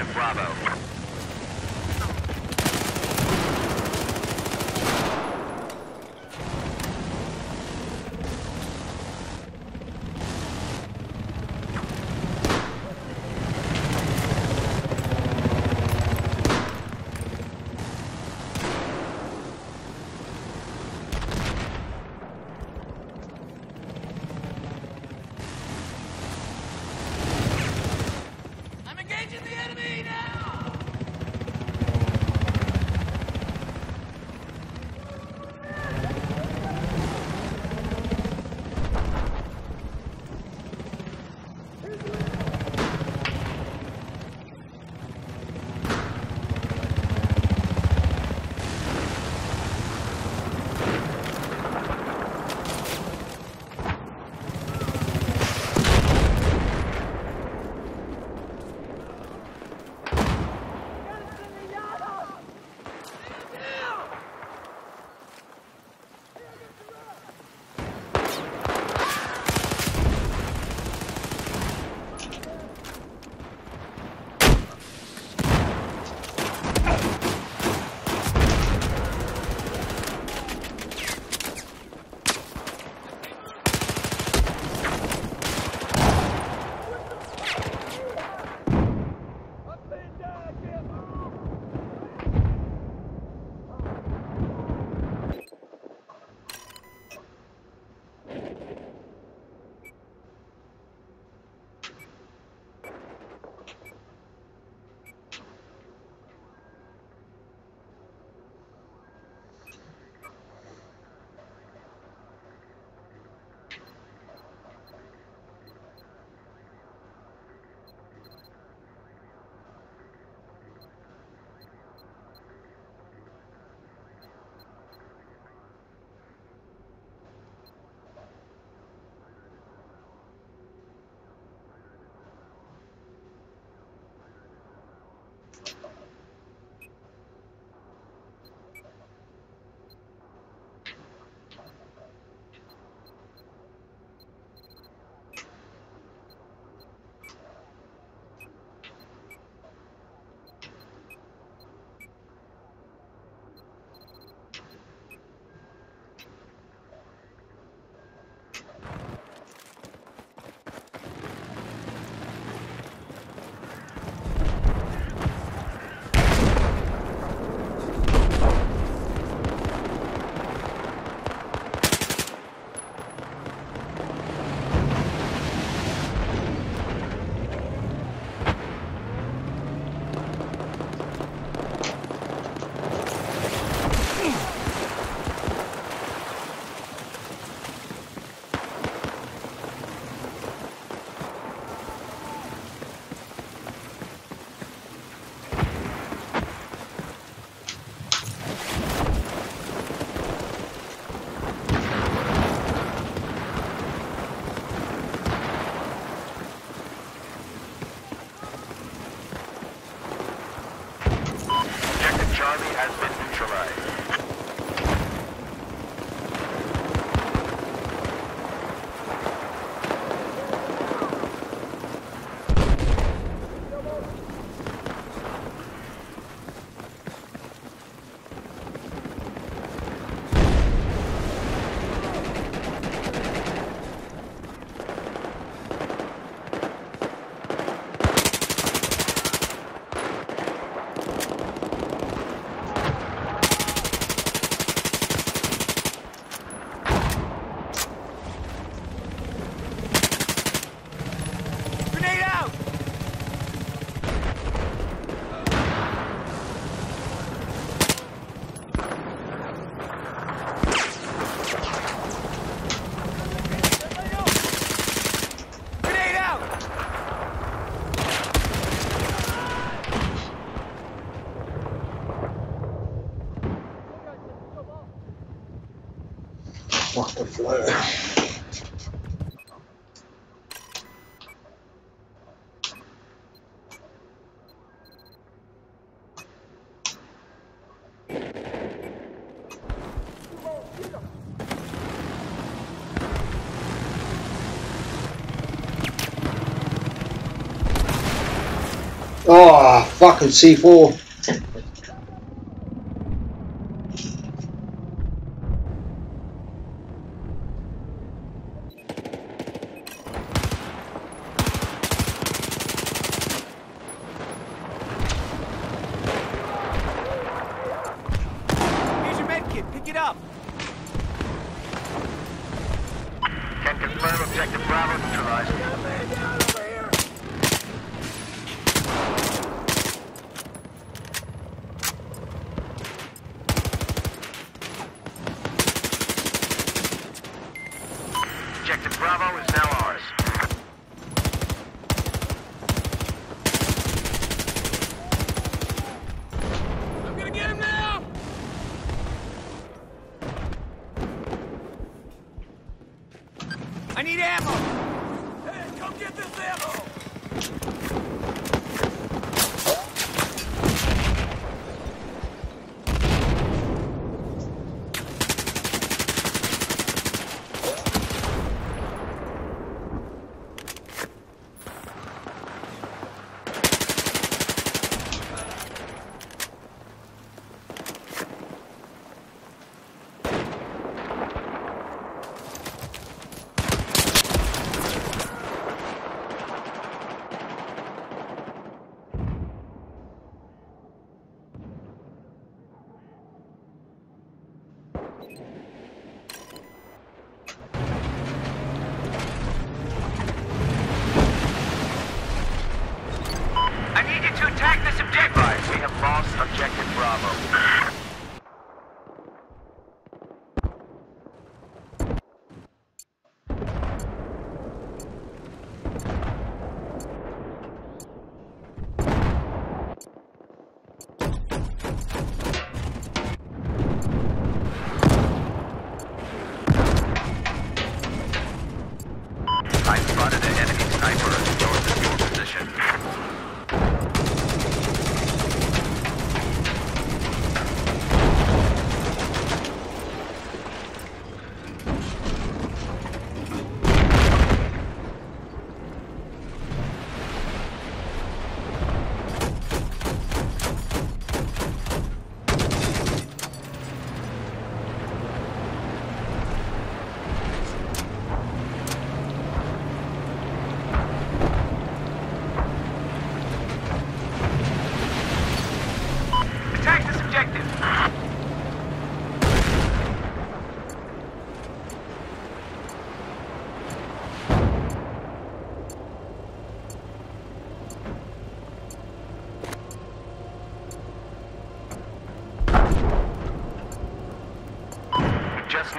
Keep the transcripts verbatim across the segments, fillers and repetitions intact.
Objective Bravo. What the flare? Oh. fucking C four.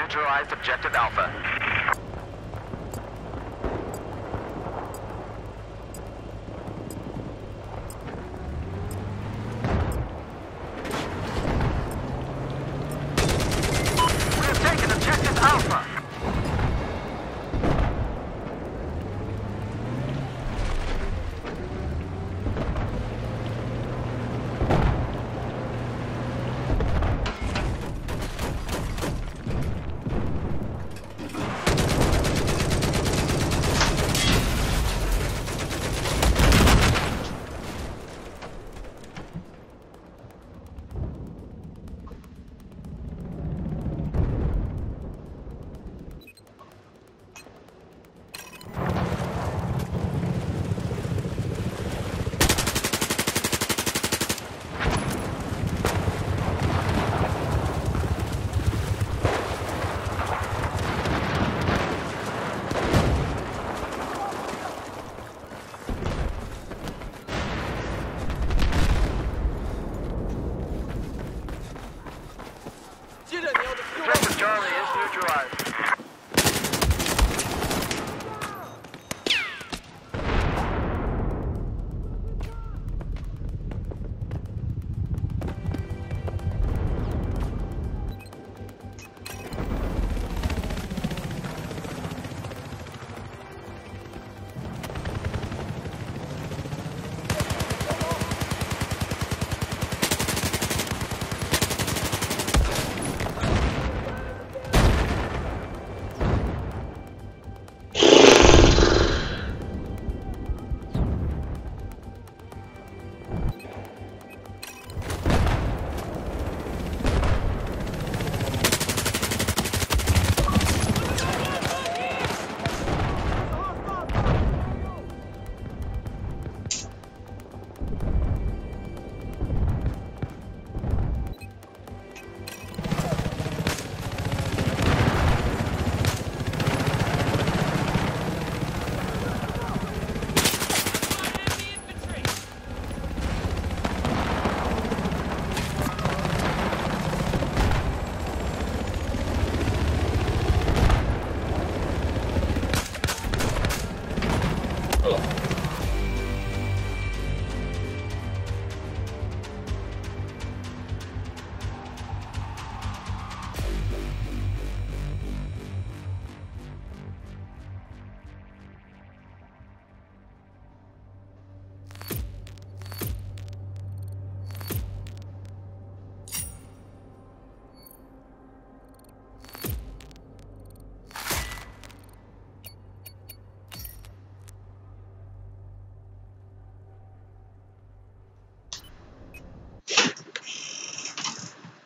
Neutralized objective Alpha.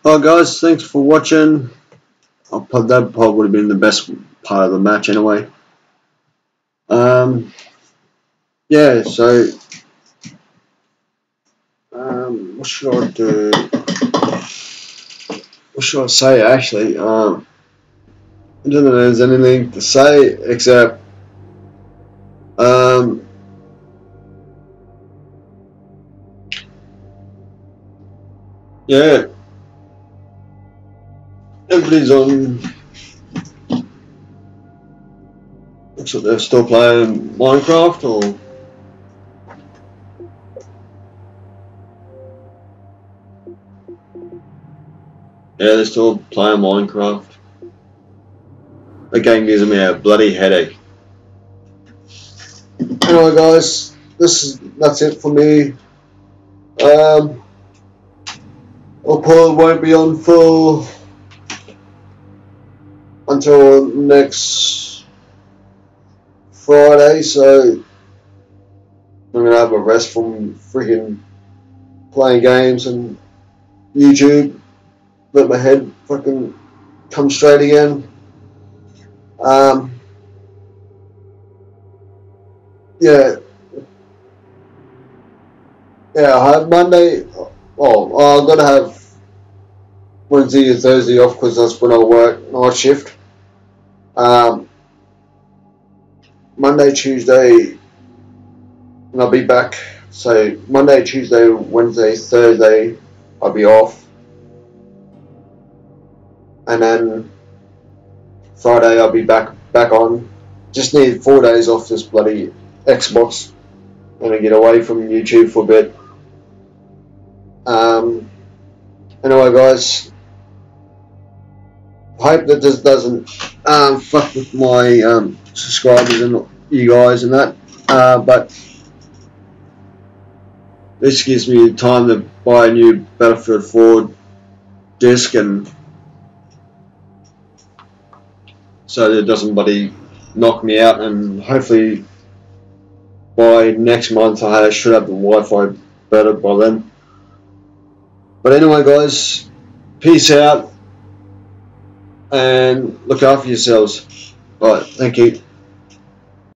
Well guys, thanks for watching. I'll, that probably would have been the best part of the match anyway. Um, yeah, so um, what should I do? What should I say actually? Um, I don't know if there's anything to say except um, yeah. Everybody's on. Looks like they're still playing Minecraft, or yeah, they're still playing Minecraft. That game gives me a bloody headache. Anyway, guys, this is that's it for me. Um, I'll probably won't be on full until next Friday, so I'm gonna have a rest from freaking playing games and YouTube. Let my head fucking come straight again. Um, yeah, yeah. I have Monday. Oh, I'm gonna have Wednesday and Thursday off because that's when I work night shift. Um, Monday, Tuesday, and I'll be back. So Monday, Tuesday, Wednesday, Thursday, I'll be off, and then Friday I'll be back back on. Just need four days off this bloody Xbox. I'm gonna get away from YouTube for a bit. Um, anyway, guys. Hope that this doesn't um, fuck with my um, subscribers and you guys and that, uh, but this gives me time to buy a new Battlefield four disc, and so that it doesn't bloody knock me out. And hopefully by next month I should have the Wi-Fi better by then. But anyway, guys, peace out. And look after yourselves. All right, thank you.